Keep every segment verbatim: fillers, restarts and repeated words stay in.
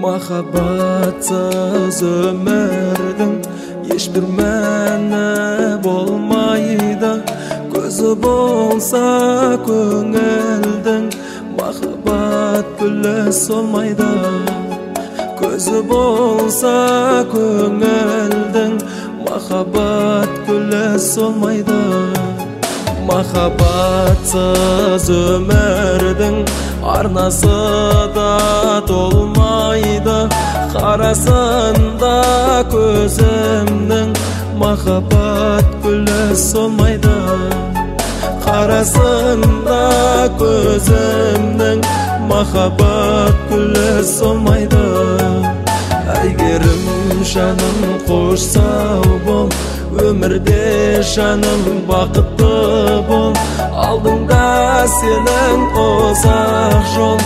Махаббатсыз өмірдің ешбір мәні болмайды. Көзі болса көңілдің махаббат гүлі солмайды. Көзі болса көңілдің махаббат гүлі солмайды. Махаббатсыз өмірдің арнасы да толмайды. Қарасында көзімнің махаббат гүлі солмайды. Қарасында көзімнің махаббат гүлі солмайды. Айгерім жаным қош сау бол, өмірде жаным бақытты бол. Алдыңда сенің ұзақ жол,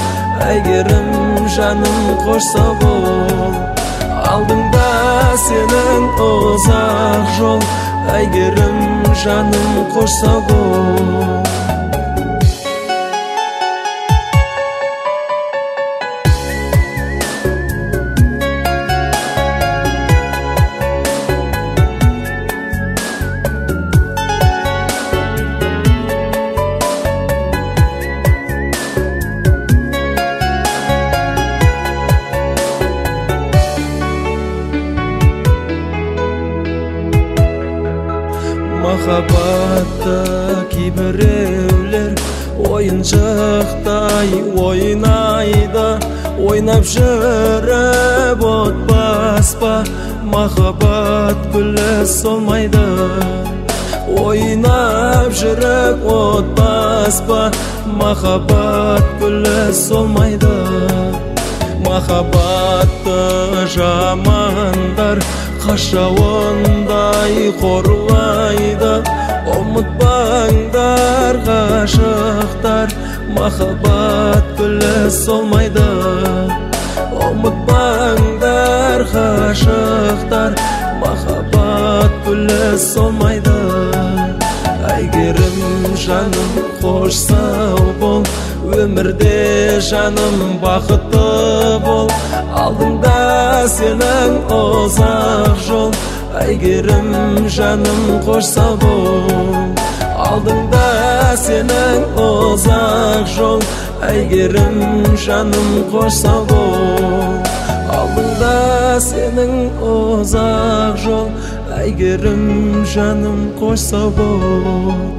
әйгерім жаным қош сау бол. Алдыңда сенің ұзақ жол, әйгерім жаным қош сау бол. Махаббатты кейбіреулер ойыншықтай ойнайды. Ойнап жүріп от баспа, махаббат гүлі солмайды. Ойнап жүріп от баспа, махаббат гүлі солмайды. Махаббатты жамандар қашауындай қорлайды. Ұмытпаңдар ғашықтар, махаббат гүлі солмайды. Ұмытпаңдар ғашықтар, махаббат гүлі солмайды. Айгерім жаным қош сау бол, өмірде жаным бақытты бол. Алдыңда сенің ұзақ жол, әйгерім жаным қош сау бол. Алдыңда сенің ұзақ жол, әйгерім жаным қош сау бол. Алдыңда сенің ұзақ жол, әйгерім жаным қош сау бол.